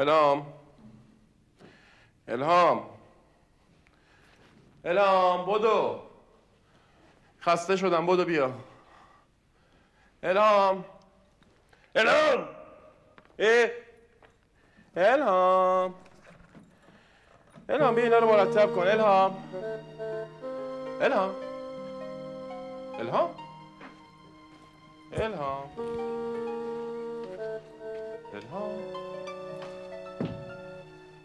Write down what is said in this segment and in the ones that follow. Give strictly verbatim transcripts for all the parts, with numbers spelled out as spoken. الهام الهام الهام بدو، خسته شدم، بدو بیا. الهام الهام ای الهام الهام بیا اینا رو مرتب کن. الهام الهام الهام الهام الهام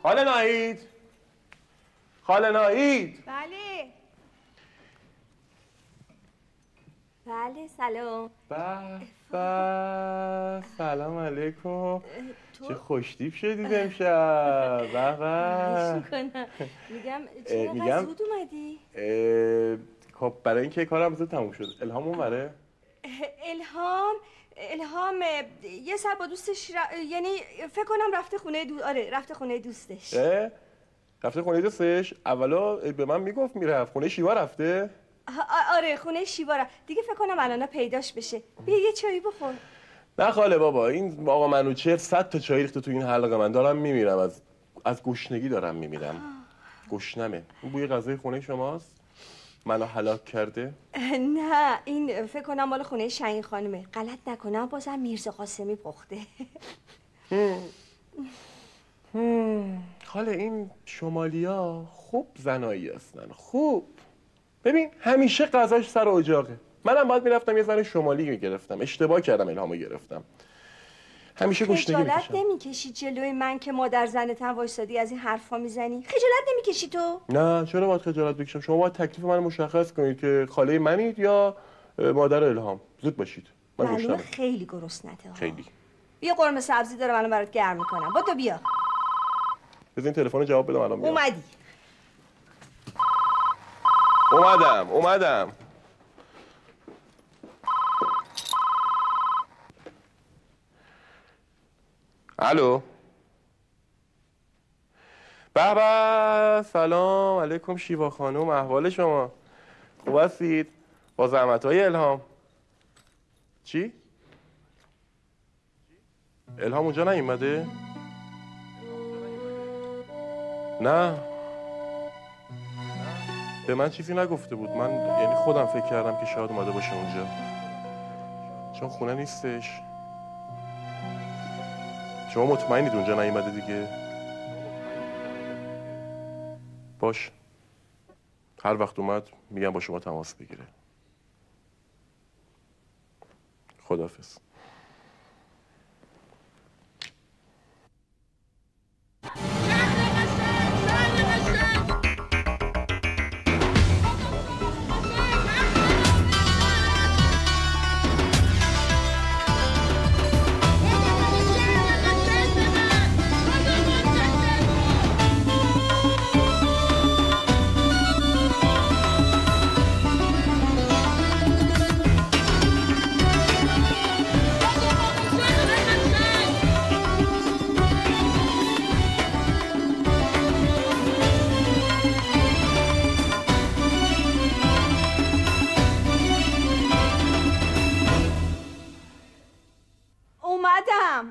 خاله ناهید، خاله ناهید. بله بله سلام. بله سلام علیکم. چه خوشتیپ شدید امشب. بله میگم چرا میگم زود اومدی؟ خب برای اینکه کارم زود تموم شد. الهام اونوره؟ الهام الهام یه سر با دوستش را... یعنی فکر کنم رفته خونه دو... آره رفته خونه دوستش. رفته خونه دوستش؟ اولا به من میگفت میرفت خونه شیوا. رفته؟ آره خونه شیوا رفت. دیگه فکر کنم الان پیداش بشه. بیا یه چایی بخور. نه خاله بابا، این آقا منوچهر صد تا چای ریخته تو این حلقه من. دارم میمیرم از از گشنگی، دارم میمیرم. گشنمه. این بوی غذای خونه شماست؟ منو هلاک کرده؟ نه این فکر کنم مال خونه شاین خانمه. غلط نکنم بازم میرزا قاسمی پخته. خاله این شمالیا خوب زنایی هستن، خوب. ببین همیشه غذاش سر اجاقه. منم باید میرفتم یه زن شمالی میگرفتم. اشتباه کردم الهامو گرفتم. همیشه گشنگی میکشم. خجالت نمیکشی جلوی من که مادر زنتم وایسادی از این حرفا میزنی؟ خجالت نمیکشی تو؟ نه چرا باید خجالت بکشم؟ شما باید تکلیف من مشخص کنید که خاله منید یا مادر الهام. زود باشید. من معلومه خیلی گرسنته. خیلی. بیا قرمه سبزی دارم الان برات گرم میکنم. با تو بیا. بزن تلفن جواب بدم الان. اومدی. اومدم اومدم. الو. به به سلام علیکم شیوا خانم، احوال شما؟ خوب هستید؟ با زحمت‌های الهام. چی؟ الهام اونجا نیومده؟ نه به من چیزی نگفته بود. من یعنی خودم فکر کردم که شاید اومده باشه اونجا، چون خونه نیستش. شما مطمئنید اونجا نیومده دیگه؟ باش هر وقت اومد میگم با شما تماس بگیره. خداحافظ.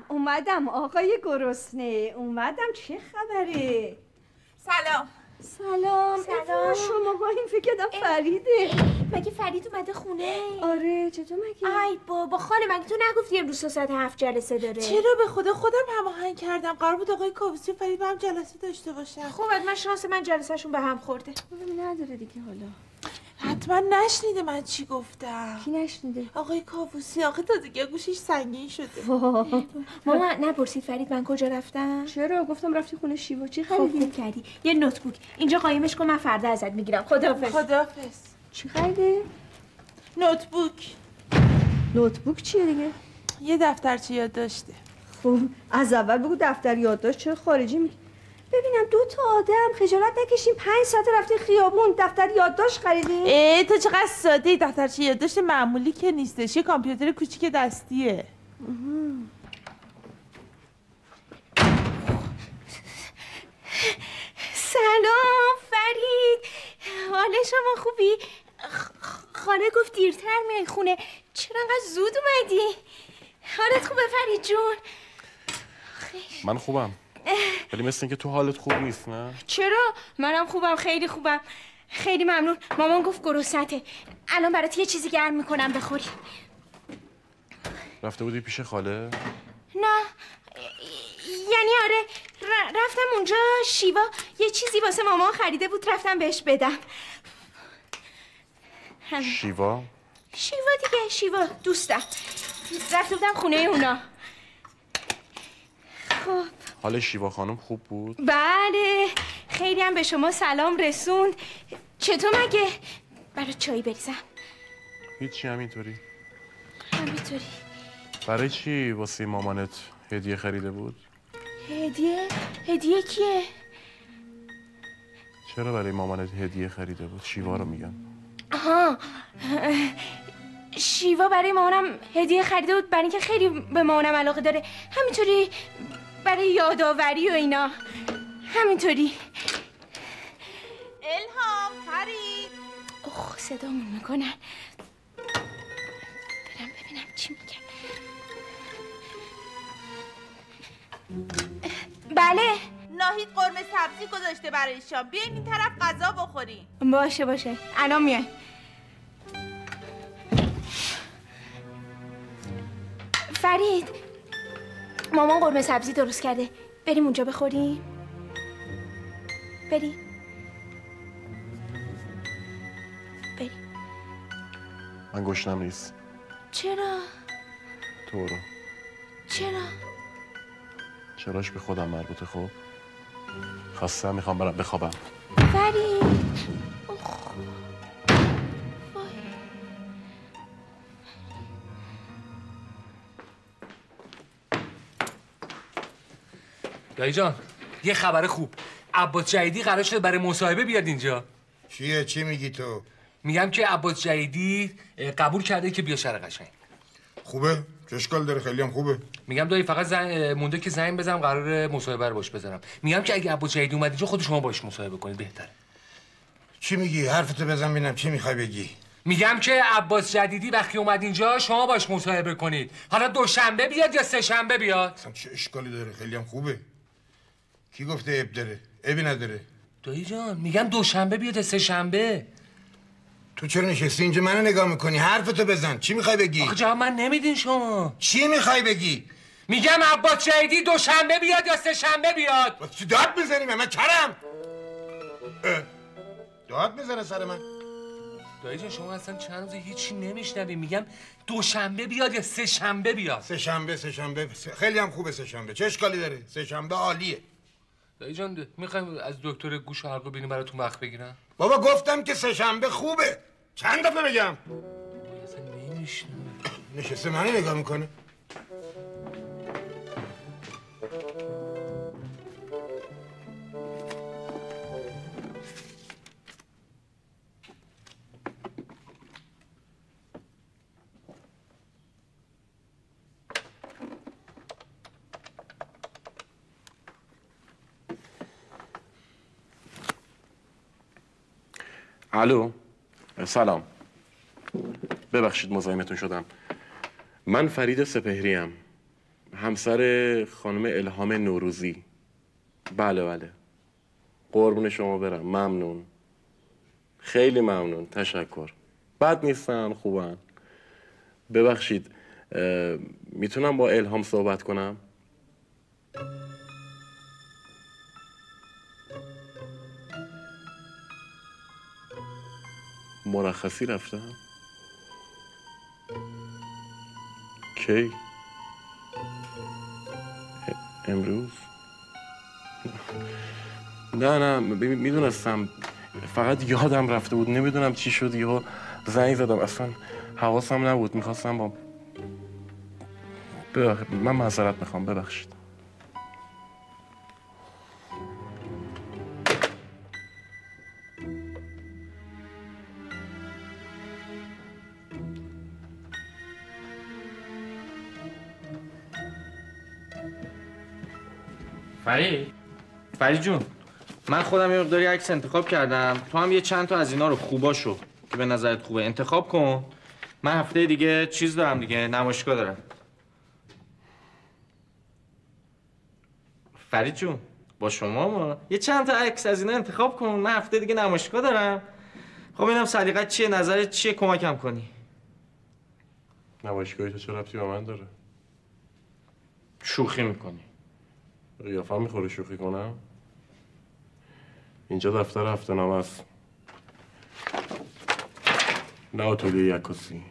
اومدم آقای گرسنه، اومدم. چه خبره؟ سلام سلام سلام. شما با این فکر کردم فریده. مگه فرید اومده خونه؟ آره چطور مگه؟ ای بابا خاله مگه تو نگفتی امروز ساعت هفت جلسه داره؟ چرا به خدا خودم هماهنگ کردم. قرار بود آقای کاووسی و فرید با هم جلسه داشته باشن. خب من شانس من جلسهشون به هم خورده. نداره دیگه. حالا حتما نشنیده من چی گفتم. کی نشنیده؟ آقای کاووسی. آخه تا دیگه گوشش سنگین شده. ماما نپرسید فرید من کجا رفتم؟ چرا گفتم رفتی خونه شیوا. چی خریدی؟ خوب کردی. یه نوتبوک اینجا قایمش کن، من فردا ازت میگیرم. خداحافظ. خداحافظ. چی خریدی؟ نوتبوک. نوتبوک چیه دیگه؟ یه دفترچه یادداشته. خب از اول بگو دفتر یادداشت چه خارجی میگی. ببینم دو تا آدم خجالت نکشیم پنج ساعت رفتین خیابون دفتر یادداشت خریدین. ای تو چقدر ساده. دفترچه یادداشت معمولی که نیستش، یه کامپیوتر کوچیک دستیه. سلام فرید، حال شما خوبی؟ خاله گفت دیرتر میای خونه، چرا انقدر زود اومدی؟ حالت خوبه فرید جون؟ من خوبم. ولی مثل اینکه تو حالت خوب نیست، نه؟ چرا؟ منم خوبم، خیلی خوبم. خیلی ممنون. مامان گفت گرسنته. الان برات یه چیزی گرم میکنم بخوری. رفته بودی پیش خاله؟ نه. یعنی آره رفتم اونجا، شیوا یه چیزی واسه مامان خریده بود رفتم بهش بدم. شیوا؟ شیوا دیگه، شیوا دوستم. رفته بودم خونه اونا. خب حال شیوا خانم خوب بود؟ بله خیلی هم به شما سلام رسوند. چطور مگه؟ برای چایی بریزم؟ هیچی، همینطوری همینطوری. برای چی واسه مامانت هدیه خریده بود؟ هدیه؟ هدیه کیه؟ چرا برای مامانت هدیه خریده بود؟ شیوا رو میگم. آها شیوا برای مامانم هدیه خریده بود برای اینکه خیلی به مامانم علاقه داره، همینطوری برای یادآوری و اینا، همینطوری. الهام، فرید. اوه صدامون میکنن. برم ببینم چی میگن. بله ناهید قرمه سبزی گذاشته برای شام، بیاین این طرف غذا بخوریم. باشه باشه الان میایم. فرید مامان قرمه سبزی درست کرده، بریم اونجا بخوریم. بریم بریم. من گشنم نیست. چرا؟ تو رو. چرا؟ چراش به خودم مربوطه. خوب خواستم میخوام برم بخوابم. فرید دایی جان یه خبر خوب. عباد جیدی قرار شده برای مصاحبه بیاد اینجا. چیه؟ چی میگی تو؟ میگم که عباد جیدی قبول کرده که بیا شهر قشنگ. خوبه؟ چه اشکال داره؟ خیلی هم خوبه. میگم دایی فقط زن... مونده که زنگ بزنم قرار مصاحبه رو باش بزنم. میگم که اگه عباد جیدی اومد اینجا خود شما باش مصاحبه کنید بهتره. چی میگی؟ حرفتو بزن ببینم چی میخوای بگی. میگم که عباس جدیدی وقتی اومد اینجا شما باش مصاحبه کنید. حالا دوشنبه بیاد یا سه شنبه بیاد؟ اصلا چه اشکالی داره؟ خیلی هم خوبه. کی گفته عیب داره؟ عیبی نداره. دایی جان میگم دوشنبه بیاد یا سه شنبه. تو چرا نشستی اینجا منو نگاه میکنی؟ حرفتو بزن. چی میخوای بگی؟ آخه جواب من نمیدین شما. چی میخوای بگی؟ میگم عباس جدیدی دوشنبه بیاد یا سه شنبه بیاد. واسه داد میزنی من کرم. داد میزنه سر من. دایی جان شما اصلا چند روزه هیچی نمیشنوی. میگم دوشنبه بیاد یا سه شنبه بیاد. سه شنبه سه شنبه خیلی هم خوبه. سه شنبه چه اشکالی داره؟ سه شنبه عالیه. دایی جان میخوایم از دکتر گوش و حلقو ببینیم براتون وقت بگیرم؟ بابا گفتم که سه شنبه خوبه. چند دفعه بگم؟ اصلا نمیشنوی. نشسته منو نگاه میکنه. الو سلام، ببخشید مزاحمتون شدم. من فریده سپهری ام، همسر خانم الهام نوروزی. بله بله قربون شما برم. ممنون، خیلی ممنون، تشکر. بد نیستن، خوبن. ببخشید میتونم با الهام صحبت کنم؟ مرخصی رفتم؟ کی؟ امروز؟ نه نه میدونستم، فقط یادم رفته بود، نمیدونم چی شد یهو زنگ زدم، اصلا حواسم نبود. میخواستم با ببخشید، من معذرت میخوام، ببخشید. فرید فرید جون من خودم یه مقداری عکس انتخاب کردم، تو هم یه چند تا از اینا رو خوباشو که به نظرت خوبه انتخاب کن. من هفته دیگه چیز دارم دیگه، نمایشگاه دارم. فرید جون با شما ما یه چند تا عکس از اینا انتخاب کن. من هفته دیگه نمایشگاه دارم. خب ببینم سلیقت چیه، نظرت چیه، کمکم کنی. نمایشگاهی تو چه ربطی به من داره؟ شوخی میکنی؟ قیافم میخوره شوخی کنم؟ اینجا دفتر هفته نامه است، نه آتلیه عکاسی.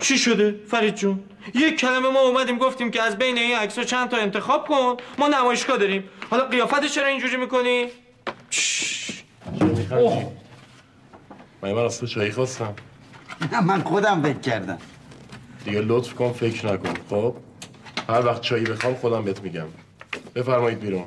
چی شده فرید جون؟ یک کلمه ما اومدیم گفتیم که از بین این عکس‌ها چند تا انتخاب کن، ما نمایشگاه داریم. حالا قیافت چرا اینجوری میکنی؟ اوه من از تو چایی خواستم. نه من خودم فکر کردم. دیگه لطف کن فکر نکن. خب هر وقت چایی بخوام خودم بهت میگم. بفرمایید بیرون.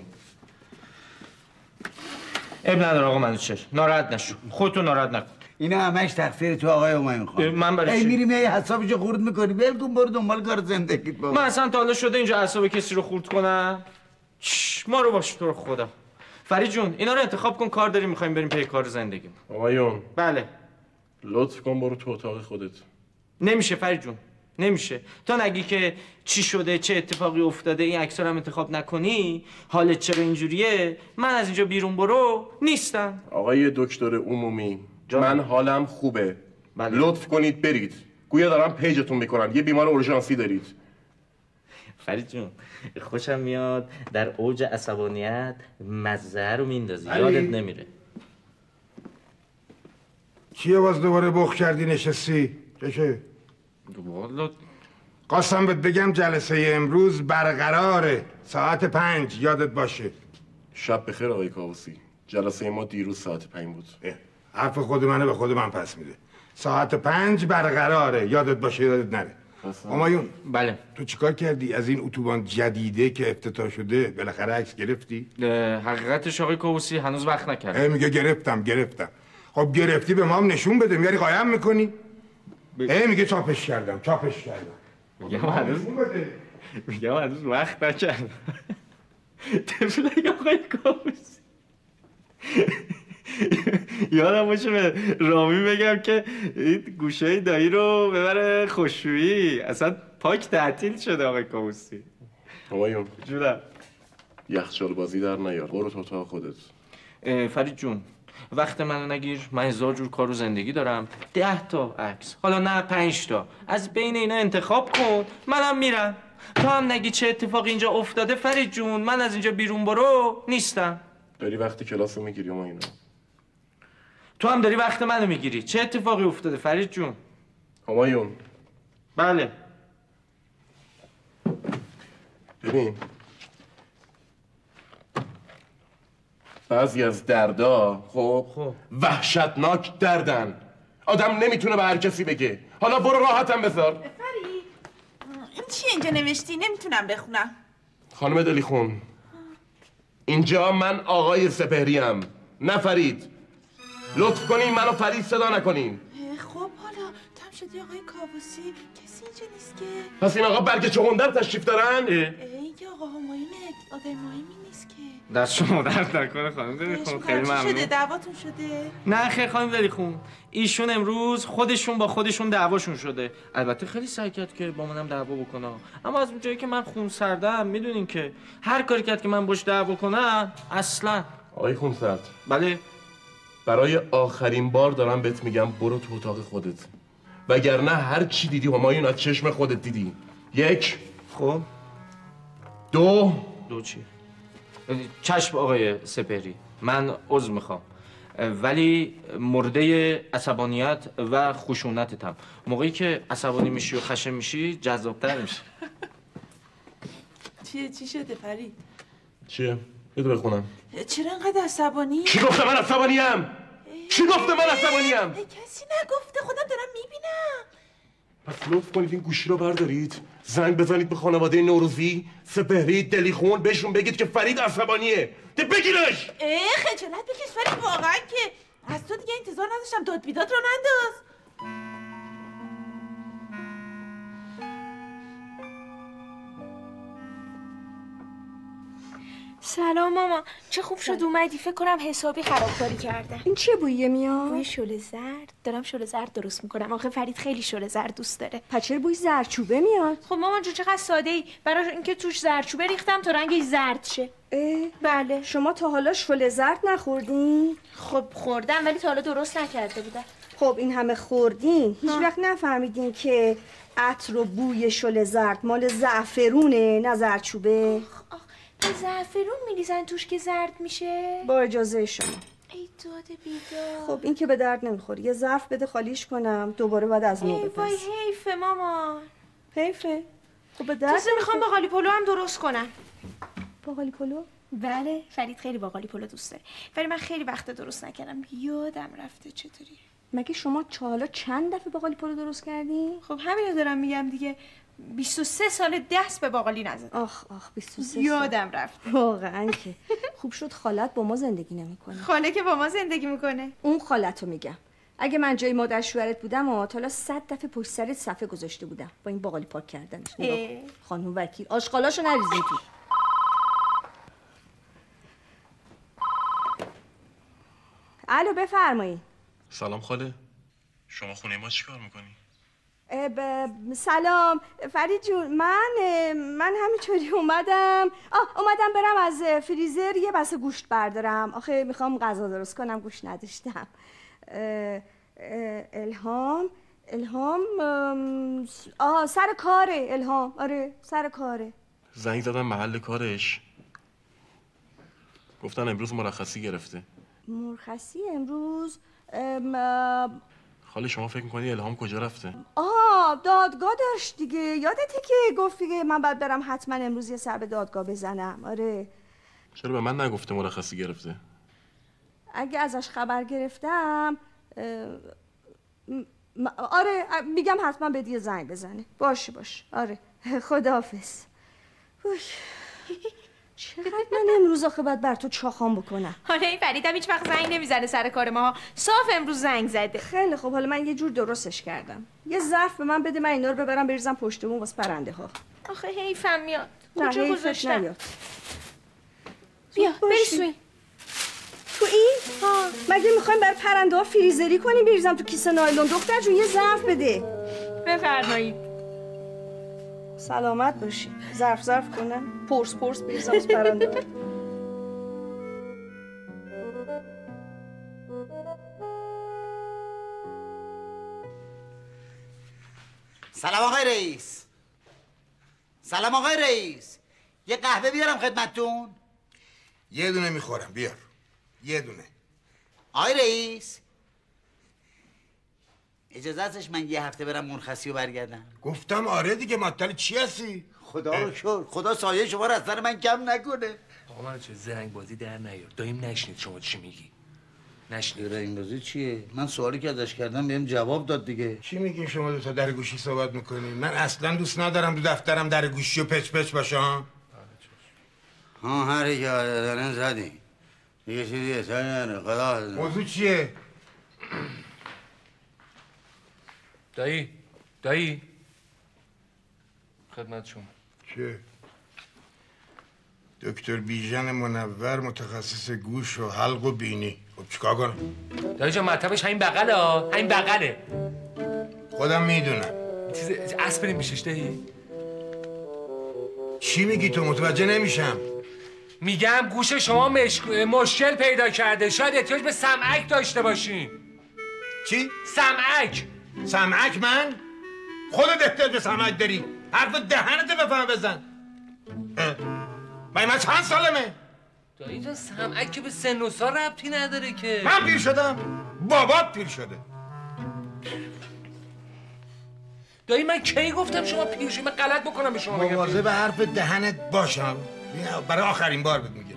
اب نداره آقا منوچهر، ناراحت نشو، خودتو ناراحت نکن. اینا همش تقصیر تو آقای امامی‌خوان. من برای چی میریم یه حسابشو خورد میکنی؟ ول کن برو دنبال کار زندگیت بابا. من اصلا تا حالا شده اینجا اعصاب کسی رو خورد کنم؟ ما رو باش تو رو خدا. فرید جون اینا رو انتخاب کن، کار داریم میخوایم بریم پی کار زندگیمون. آقایون بله لطف کن برو تو اتاق خودت. نمیشه فرید جون، نمیشه. تا نگی که چی شده، چه اتفاقی افتاده، این عکس‌ها رو هم انتخاب نکنی، حالت چرا اینجوریه، من از اینجا بیرون برو نیستم. آقای دکتر عمومی من حالم خوبه. بله. لطف کنید برید. گویا دارم پیجتون میکنم. یه بیمار اورژانسی دارید. فرید جون خوشم میاد در اوج عصبانیت مزه رو میندازی. یادت نمیره. چیه باز دوباره بخ کردی نشستی؟ چشه؟ والا قسم بهت بگم جلسه امروز برقراره. ساعت پنج یادت باشه. شب بخیر آقای کاووسی. جلسه ما دیروز ساعت پنج بود. اه. حرف خود منه به خود من پس میده. ساعت پنج برقراره، یادت باشه یادت نره. همایون بله تو چیکار کردی از این اتوبان جدیده که افتتاح شده؟ بالاخره عکس گرفتی؟ حقیقتش آقای کاووسی هنوز وقت نکرده. میگه گرفتم گرفتم. خب گرفتی به ما هم نشون بده، میاری قایم میکنی؟ ای میگه چاپش کردم چاپش کردم. میگم هنوز میگم هنوز وقت نکرد. طفلک آقای کاووسی. یادم باشه به رامی بگم که این گوشه دایی رو ببره خوشویی. اصلا پاک تعطیل شده آقای کاووسی. آقایون جونم یخچال بازی در نیار، برو تو اتاق خودت. فرید جون وقت منو نگیر، من هزار جور کار و زندگی دارم. ده تا عکس حالا نه پنج تا از بین اینا انتخاب کن، منم میرم. تو هم نگی چه اتفاقی اینجا افتاده فرید جون، من از اینجا بیرون برو نیستم. داری وقتی کلاس رو میگیری ما اینا. تو هم داری وقت منو میگیری. چه اتفاقی افتاده فرید جون؟ همایون بله ببین بعضی از دردا خب خب وحشتناک دردن، آدم نمیتونه به هر کسی بگه. حالا برو راحتم بذار. بفری این چی اینجا نوشتی؟ نمیتونم بخونم. خانم دلی خون. اینجا من آقای سپهریم نه فرید. لطف کنین منو فرید صدا نکنین. خب حالا تم شدی آقای کاووسی، کسی اینجا نیست که. پس این آقا برگ چغندر تشریف دارن؟ اه. این که آقا همایونه آدم مهمی نیست که. دست شما درد نکنه خانم دلیخون، خیلی ممنون. چی شده دعواتون شده؟ نه خیلی خانم دلیخون، ایشون امروز خودشون با خودشون دعواشون شده. البته خیلی سعی کرد که با منم دعوا بکنه، اما از اونجایی که من خونسردم میدونین که هر کاری کرد که من باش دعوا کنم اصلا. آقای خونسرد بله برای آخرین بار دارم بهت میگم برو تو اتاق خودت، وگرنه هر چی دیدی همایون از چشم خودت دیدی. یک خب دو دو چی؟ چشم آقای سپهری، من عذر میخوام ولی مرده عصبانیت و خشونتتم. موقعی که عصبانی میشی و خشن میشی جذابتر میشی. چیه چی شده فرید؟ چیه؟ بده بخونم. چرا انقدر عصبانی؟ چی گفته من عصبانیم؟ چی گفته من عصبانیم؟ کسی نگفته، خودم دارم میبینم. پس لطف کنید این گوشی رو بردارید، زنگ بزنید به خانواده نوروزی، سپهری، دلیخون، بهشون بگید که فرید عصبانیه. ده بگیرش. ای خجالت بکش فرید واقعا که از تو دیگه انتظار نداشتم. داد بیداد رو ننداز. سلام ماما، چه خوب شد اومدی. فکر کنم حسابی خرابکاری کردم. این چه بویه میاد؟ بوی شعله زرد. دارم شعله زرد درست میکنم. آخه فرید خیلی شعله زرد دوست داره. پچر بوی زردچوبه میاد. خب مامان جو چقدر ساده ای. برای اینکه توش زردچوبه ریختم تا رنگش زرد شه. بله. شما تا حالا شعله زرد نخوردین؟ خب خوردم ولی تا حالا درست نکرده بودم. خب این همه خوردین، هیچ وقت نفهمیدین که عطر و بوی شعله زرد مال زعفرونه نه زردچوبه؟ به زعفرون میریزن توش که زرد میشه؟ با اجازه شما. ای داده بیداد. خب این که به درد نمیخوره. یه ظرف بده خالیش کنم دوباره بعد از نو بپز. ای وای حیفه مامان. حیفه؟ خب به درد نمیخوره. میخوام باقالی پلو هم درست کنم. باقالی پلو؟ بله فرید خیلی باقالی پلو دوست داره ولی من خیلی وقت درست نکردم یادم رفته چطوری. مگه شما چالا چند دفعه باقالی پلو درست کردین؟ خب همینو دارم میگم دیگه. بیست و سه سال دست به باقالی نزد. آخ آخ بیست و سه سال یادم رفت. واقعا که خوب شد خالت با ما زندگی نمیکنه. خاله که با ما زندگی میکنه. اون خالتو میگم. اگه من جای مادر شوهرت بودم و تا حالا صد دفعه پشت سرت صفحه گذاشته بودم با این باقالی پاک کردنش. نگاه خانم وکیل آشغالاشو نریزید. الو بفرمایید. سلام خاله. شما خونه ما چیکار میکنی؟ ب... سلام فرید جون. من من همینطوری اومدم. آه اومدم برم از فریزر یه بسه گوشت بردارم. آخه میخوام غذا درست کنم گوشت نداشتم. اه... اه... الهام الهام آه سر کاره الهام. آره سر کاره. زنگ زدم محل کارش گفتن امروز مرخصی گرفته. مرخصی امروز؟ ام... خاله شما فکر می‌کنی الهام کجا رفته؟ آه دادگاه داشت دیگه. یادته که گفت دیگه من باید برم حتما امروز یه سر به دادگاه بزنم. آره چرا به من نگفته مرخصی گرفته؟ اگه ازش خبر گرفتم آره میگم حتما به دیگه زنگ بزنه. باشه باشه آره خداحافظ. چقدر من امروز آخه باید بر تو چاخام بکنم. حالا این فریدم هیچ وقت زنگ نمیزنه سر کار ما ها. صاف امروز زنگ زده. خیلی خوب حالا من یه جور درستش کردم. یه ظرف به من بده من اینا رو ببرم بریزم پشت بوم واسه پرنده ها. آخه حیفم میاد. کجا گذاشتم؟ بیا بری سوی. تو این؟ ها مگه میخوایم برای پرنده ها فریزری کنیم بریزم تو کیسه نایلون؟ دختر جون یه ظرف بده. بفرمایید. سلامت باشی. ظرف ظرف کنم پرس پرس بریزم از پرنده. سلام آقای رئیس. سلام آقای رئیس. یه قهوه بیارم خدمتتون؟ یه دونه میخورم بیار. یه دونه آقای رئیس. اجازه ازش من یه هفته برم مرخصی و برگردم. گفتم آره دیگه. معطل چی هستی؟ خدا رو شکر خدا سایه شما رو از سر من کم نکنه. آقا من چه زرنگ بازی در نیار. دایم نشنید شما چی میگی. نشنید زرنگ بازی چیه؟ من سوالی که ازش کردم بهم جواب داد دیگه. چی میگین شما دو تا در گوشی صحبت میکنی؟ من اصلا دوست ندارم دو دفترم در گوشی و پچ پچ باشه. ها ها هر کی دارن زدی دیگه چیزی سر خدا. موضوع چیه؟ دایی، دایی خدمت شما. چه؟ دکتر بیژن منور متخصص گوش و حلق و بینی. خب چیکار کنم؟ دایی جان مطبش همین بغله ها. همین بغله. خودم میدونم. چیز اسپرین میشیش دایی؟ چی میگی تو متوجه نمیشم؟ میگم گوش شما مشک... مشکل پیدا کرده. شاید احتیاج به سمعک داشته باشین. چی؟ سمعک. سمعک من؟ خودت احتیاج به سمعک داری. حرف دهنت بفهم بزن. من چند سالمه؟ دایی جان سمعک که به سن و سال ربطی نداره که. من پیر شدم. بابات پیر شده. دایی من کی گفتم شما پیر شدی؟ من غلط بکنم به شما بگم. مواظب به حرف دهنت باشم. برای آخرین بار بهت میگم.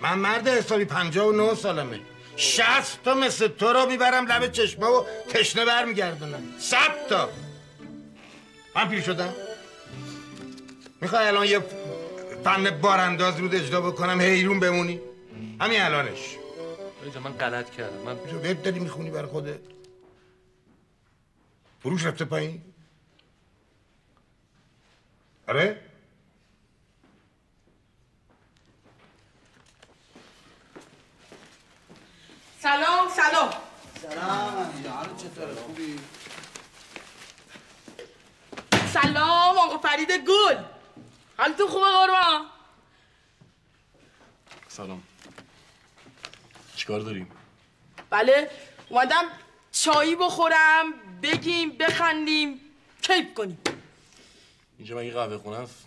من مرد حسابی پنجاه و نه سالمه. شصت تا مثل تو رو میبرم لب چشمه و تشنه برمیگردونم. صد تا من پیر شدم. میخوای الان یه فن بارانداز رو اجرا بکنم حیرون بمونی؟ همین الانش. آقا من غلط کردم. من تو وب داری میخونی برای خودت. فروش رفته پایین. آره سلام سلام سلام یارو چطوره خوبی؟ سلام آقا فرید گل حالتون خوبه قربان؟ سلام چیکار داریم؟ بله اومدم چایی بخورم بگیم بخندیم کیف کنیم اینجا مگه قهوه خونه است؟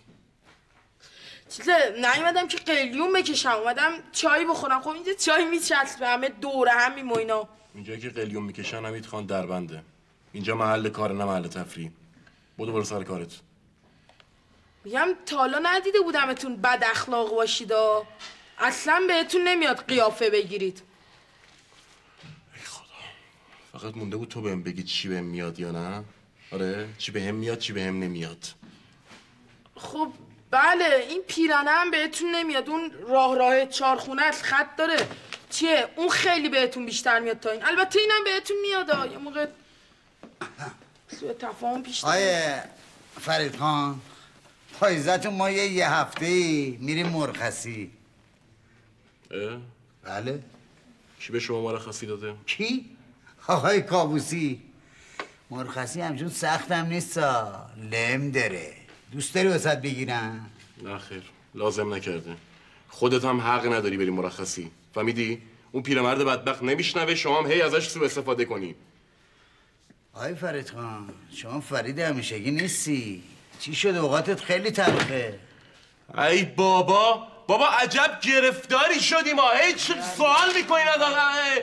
چیزه نیومدم که قلیون بکشم اومدم چایی بخورم خب اینجا چای میچسبه همه دوره هم میمو اینا اینجا که قلیون میکشن حمید خان دربنده اینجا محل کار نه محل تفریح بدو برو سر کارت میگم تا حالا ندیده بودمتون بد اخلاق باشید اصلا بهتون نمیاد قیافه بگیرید ای خدا فقط مونده بود تو بهم بگی چی بهم میاد یا نه آره چی بهم میاد چی بهم نمیاد خب بله این پیرنه هم بهتون نمیاد اون راه راه چارخونه است خط داره چیه اون خیلی بهتون بیشتر میاد تا این البته اینم بهتون میاد یه موقع سوء تفاهم پیش آیه فرید خان پاییزتون ما یه یه هفته ای میریم مرخصی اه؟ بله کی به شما مرخصی داده؟ کی؟ آقای کابوسی مرخصی همچون سختم هم نیستا لم داره دوست داری واسط بگیرم؟ نه خیر لازم نکرده خودت هم حق نداری بری مرخصی فهمیدی؟ اون پیرمرد بدبخت نمیشنوه شما هم هی ازش سوء استفاده کنی آی فرید خان شما فرید همیشگی نیستی چی شد اوقاتت خیلی تلخه ای بابا بابا عجب گرفتاری شدیم ما هیچ سوال میکنین از آقای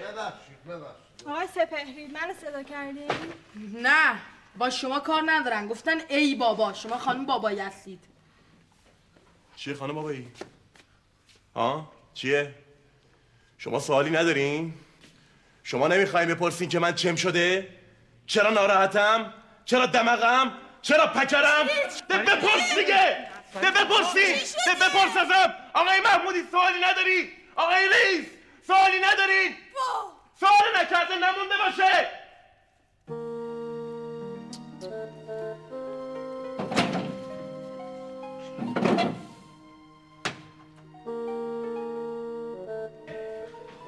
آقای سپهری من صدا کردیم؟ نه با شما کار ندارن گفتن ای بابا شما خانم بابایی هستید چیه خانم بابایی؟ ها؟ چیه؟ شما سوالی ندارین؟ شما نمیخواین بپرسین که من چم شده؟ چرا ناراحتم؟ چرا دمغم؟ چرا پکرم؟ ده بپرس دیگه! ده بپرسین! ده بپرس ازم! آقای محمودی سوالی نداری؟ آقای لیس سوالی ندارین؟ سوال نکرده نمونده باشه!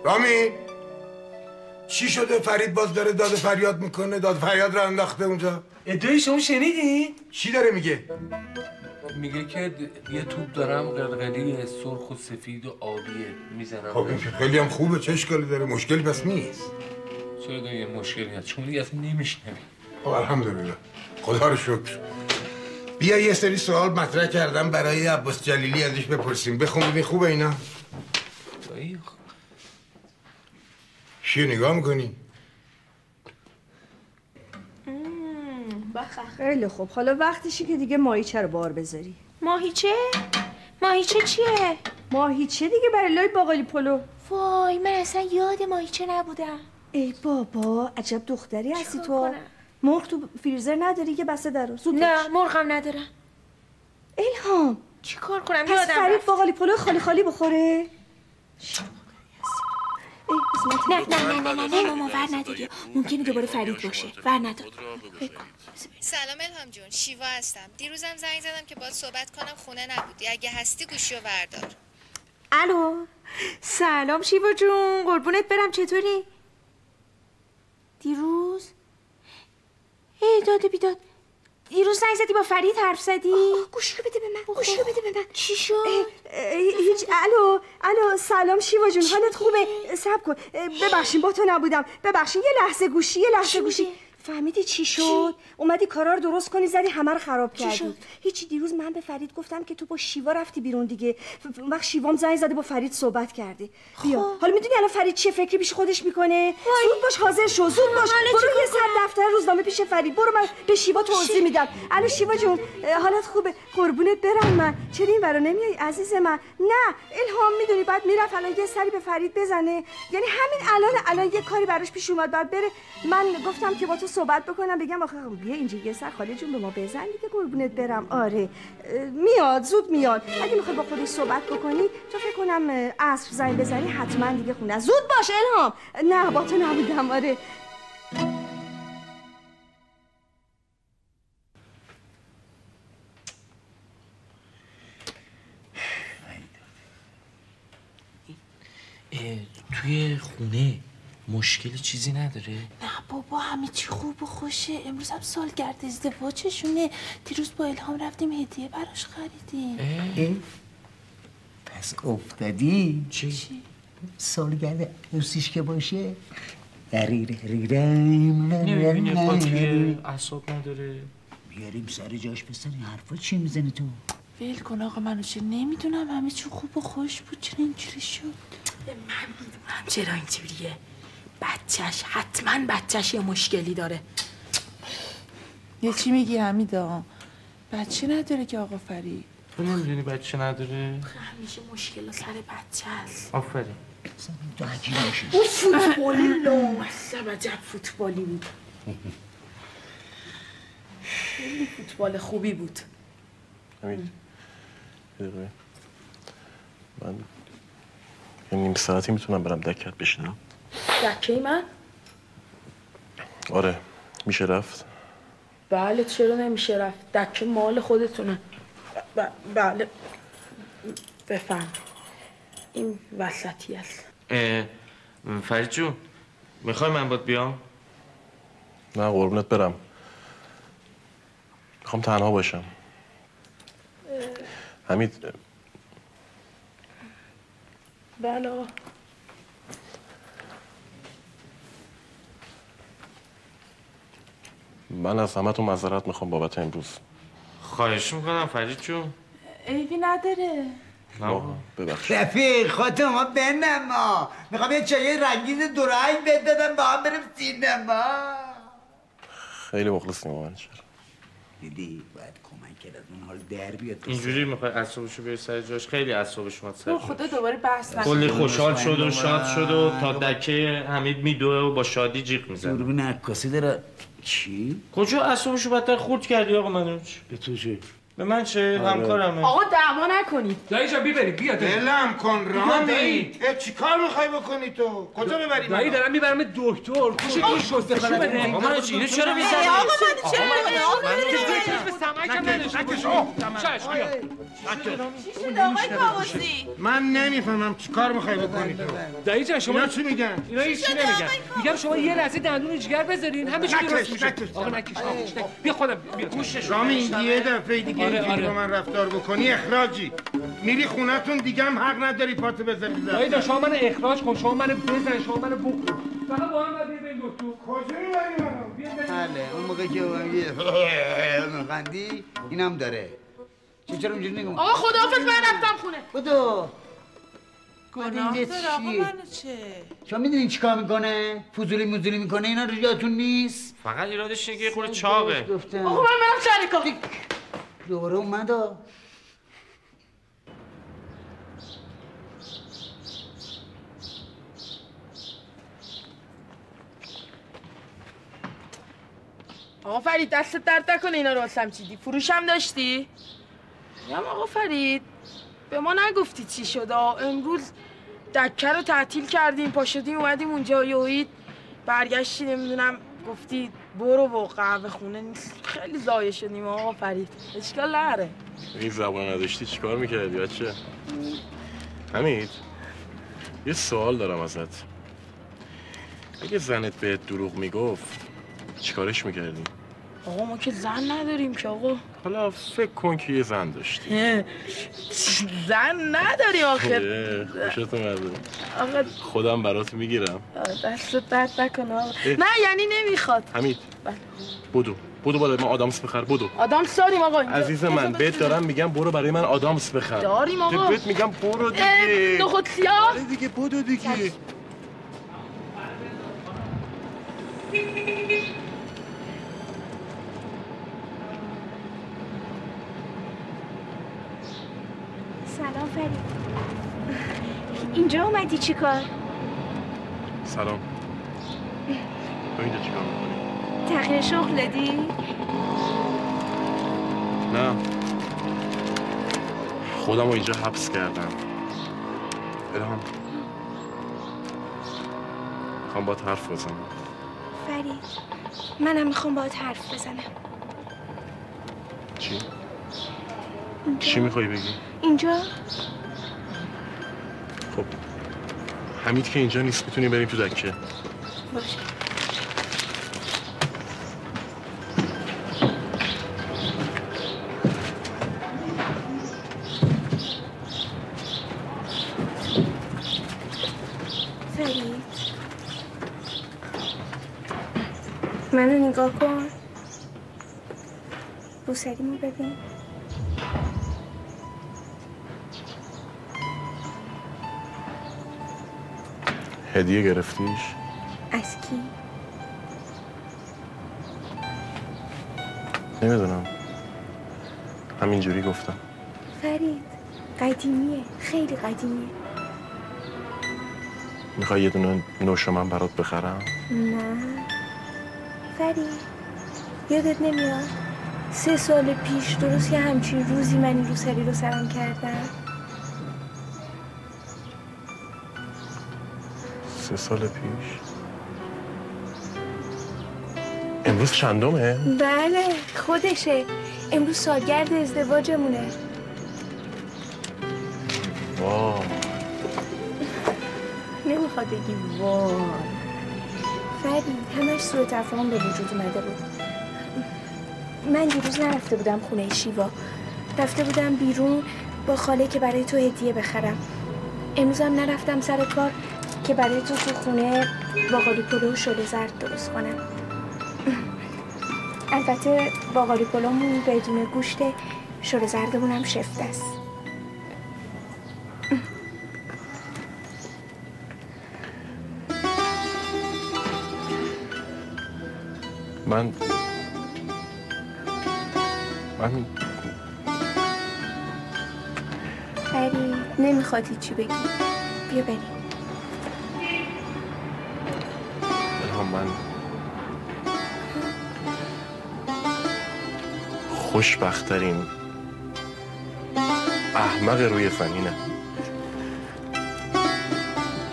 رامی چی شده فرید باز داره داد فریاد میکنه داد فریاد رو انداخته اونجا ادعای شما شنیدی چی داره میگه میگه که یه توپ دارم قلقلی سرخ و سفید و آبیه میزنم خب این که خیلی هم خوبه چه اشکالی داره مشکلی پس نیست چرا داره یه مشکلی هست چون دیگه اصلا نمیشنوی خب الحمدلله خدا رو شکر بیا یه سری سوال مطرح کردم برای عباس جلیلی ازش بپرسیم بخون خوبه اینا دایی چی نگاه میکنی؟ بخ خیلی خوب حالا وقتشه که دیگه ماهیچه رو بار بذاری ماهیچه؟ ماهیچه چیه؟ ماهیچه دیگه برای لای باقالی پلو وای من اصلا یاد ماهیچه نبودم ای بابا عجب دختری هستی تو مرغ تو فریزر نداری یه بسته درو زود نه مرغم ندارم الهام چی کار کنم یادم پس فرید باقالی پلو خالی خالی بخوره نه نه نه نه نه نه ماما ور ندادی ممکنه دوباره فرید باشه ور نداد سلام الهام جون شیوا هستم دیروزم زنگ زدم که باید صحبت کنم خونه نبودی اگه هستی گوشیو وردار الو سلام شیوا جون قربونت برم چطوری دیروز ای داده بیداد دیروز زنگ زدی با فرید حرف زدی گوشیو بده به من گوشیو بده به من چی شد هیچ الو الو سلام شیوا جون حالت خوبه صبر کن ببخشید با تو نبودم ببخشید یه لحظه گوشی یه لحظه گوشی فهمیدی چی شد اومدی کارا رو درست کنی زدی همه رو خراب کردی هیچی دیروز من به فرید گفتم که تو با شیوا رفتی بیرون دیگه اون وقت شیوام زنگ زده با فرید صحبت کردی بیا حالا میدونی الان فرید چه فکری پیش خودش میکنه زود باش حاضر شو زود باش برو یه سر دفتر روزنامه پیش فرید برو من به شیوا توضیح میدم الو شیوا جون حالت خوبه قربونت برم من چرا این برا نمیای عزیز من نه الهام میدونی بعد میرفت الان یه سری به فرید بزنه یعنی همین الان الان یه کاری براش پیش اومد بعد بره من گفتم که با تو صحبت بکنم بگم آخه بیا اینجا یه سر خاله جون به ما بزن دیگه قربونت برم آره میاد زود میاد اگه میخوای با خودش صحبت بکنی تو فکر کنم عصر زنگ بزنی حتما دیگه خونه زود باش الهام نه با تو نبودم آره توی خونه مشکلی چیزی نداره؟ نه بابا همه چی خوب و خوشه. امروز هم سالگرد ازدواجشونه. دیروز با الهام رفتیم هدیه براش خریدیم. اه؟ اه؟ پس افتادی؟ چی؟ چی؟ سالگرد عروسیش که باشه ریر ریرم نمیبینه قاطیه اعصاب نداره بیاریم سر جاش. پسر این حرفا چی میزنی تو؟ ول کن آقا منوشه نمیدونم همه چی خوب و خوش بود چرا اینجوری شد. من میدونم چرا اینجوریه. بچهش حتما بچهش یه مشکلی داره. یه چی میگی حمیدا؟ بچه نداره که آقا فرید. تو نمیدونی بچه نداره؟ همیشه مشکل سر بچه هست. آفرین تو حکیل باشی. او فوتبالی لامصب عجب فوتبالی بود. خیلی فوتبال خوبی بود. همین دقیقه من یه نیم ساعتی میتونم برم دکت بشینم. دکه من؟ آره میشه رفت؟ بله چرا نمیشه رفت؟ دکه مال خودتونه. ب... بله بفهم این وسطی هست. فرید جون میخوای من باید بیام؟ نه قربونت برم میخوام تنها باشم. حمید بله آقا من از همه تو معذرت میخوام بابت امروز. خواهش میکنم فرید جون عیبی نداره. آقا ببخشید رفیق خودم ما بنما میخوام یه چایی رنگیز دو رنگ بدادم با هم بریم سینما. خیلی مخلصیم آقا انشالله. دیدی باید کمک کرد اون حال در بیاد. اینجوری میخوای اعصابشو بیاری سر جاش؟ خیلی اعصابش اومد سر جاش. خدا دوباره بحث نکنه. کلی خوشحال شد و شاد شد و تا دکه حمید میدوه و با شادی جیغ میزنه. دوربین عکاسی داره. چی؟ کجا اعصابشو بدتر خورد کردی آقا منوچ؟ به تو چه؟ به من چه؟ همکارمه. آقا دعوا نکنید. دایی جان بیبری بیا دایی. ولم کن رامی. چیکار میخوای بکنی تو؟ کجا ببری منو؟ دایی دارم میبرم دکتر. کوشی گوش گسته خاله. آقا من چی؟ اینو چرا می‌زنی؟ آقا من چرا؟ آقا من چیزی به سمعک نداشتم. چش بیا. چی شد آقای کاووسی؟ من نمیفهمم چیکار میخوای بکنی تو. دایی جان شما چی میگن؟ اینا هیچ چی نمیگن. میگم شما یه لحظه دندون جگر بذارین همه چی درست میشه. آقا نکش نکش. بیا خودم بیا. گوشش رامی یه دفعه آره آره. با من رفتار بکنی اخراجی میری خونتون دیگه هم حق نداری پاتو بزنی. دایی شما من اخراج کن شما من بزن شما من بکن فقط با هم بیا بریم دکتر. کجا میبری منو بیا بله اون موقع که اون خندی اینم داره چرا اینجوری نگم. آقا خداحافظ من رفتم خونه. بدو گناه داره آقا منو چه؟ شما میدونین چیکار میکنه؟ فضولی موزولی میکنه اینا رو یادتون نیست؟ فقط ایرادش اینه که یه خورده چاقه. آقا من منم سر کار دوباره اومده. آقا فرید دستت درد نکنه اینا رو واسم چیدی. فروش هم داشتی؟ میگم آقا فرید به ما نگفتی چی شد. امروز دکه رو تعطیل کردیم پا شدیم اومدیم اونجا یهویی برگشتی نمیدونم گفتی برو و قهوه خونه نیست. خیلی ضایع شدیم آقا فرید. اشکال نره. این زبان نداشتی چیکار میکردی بچه؟ حمید یه سوال دارم ازت. اگه زنت بهت دروغ میگفت چیکارش میکردی؟ آقا ما که زن نداریم که آقا. حالا فکر کن که یه زن داشتی. زن نداریم آخه. خوشت اومده. آقا خودم برات میگیرم. دستت درد نکنه آقا. نه یعنی نمیخواد. حمید. بله. بدو. بدو بالا ما آدامس بخر بدو. آدامس داریم آقا. عزیز من بهت دارم میگم برو برای من آدامس بخر. داریم آقا. بهت میگم برو دیگه. نخود سیاه. دیگه بدو دیگه. سلام فرید. اینجا اومدی چی کار؟ سلام. تو اینجا چی کار میکنی؟ تغییر شغل دادی؟ نه. خودم رو اینجا حبس کردم. الهام. میخوام باهات حرف بزنم. فرید. منم میخوام باهات حرف بزنم. چی؟ چی میخوای بگی؟ اینجا؟ خب حمید که اینجا نیست میتونی بریم تو دکه. باشه. فرید منو نگاه کن، بوسریمو ببین. هدیه گرفتیش؟ از کی؟ نمیدونم، همینجوری گفتم. فرید قدیمیه، خیلی قدیمیه. میخوای یه دونه نوش من برات بخرم؟ نه فرید، یادت نمیاد سه سال پیش درست یه همچین روزی من این روسری رو سرم کردم؟ سه سال پیش؟ امروز چندمه؟ بله خودشه، امروز سالگرد ازدواجمونه. وای نمیخواد بگی وای. فرید همش سوء تفاهم به وجود اومده بود. من دیروز نرفته بودم خونه شیوا، رفته بودم بیرون با خاله که برای تو هدیه بخرم. امروزم نرفتم سر کار که برای تو تو خونه باقالی پلو و شله زرد درست کنم. البته باقالی پلومون بدون گوشت، شله زردمون هم شفته است. من من فرید نمیخواد هیچی بگی، بیا بریم. من خوشبخت‌ترین احمق روی زمینه.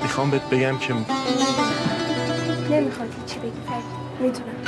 میخوام بهت بگم که نمیخواد هیچی بگی فرید، میدونم.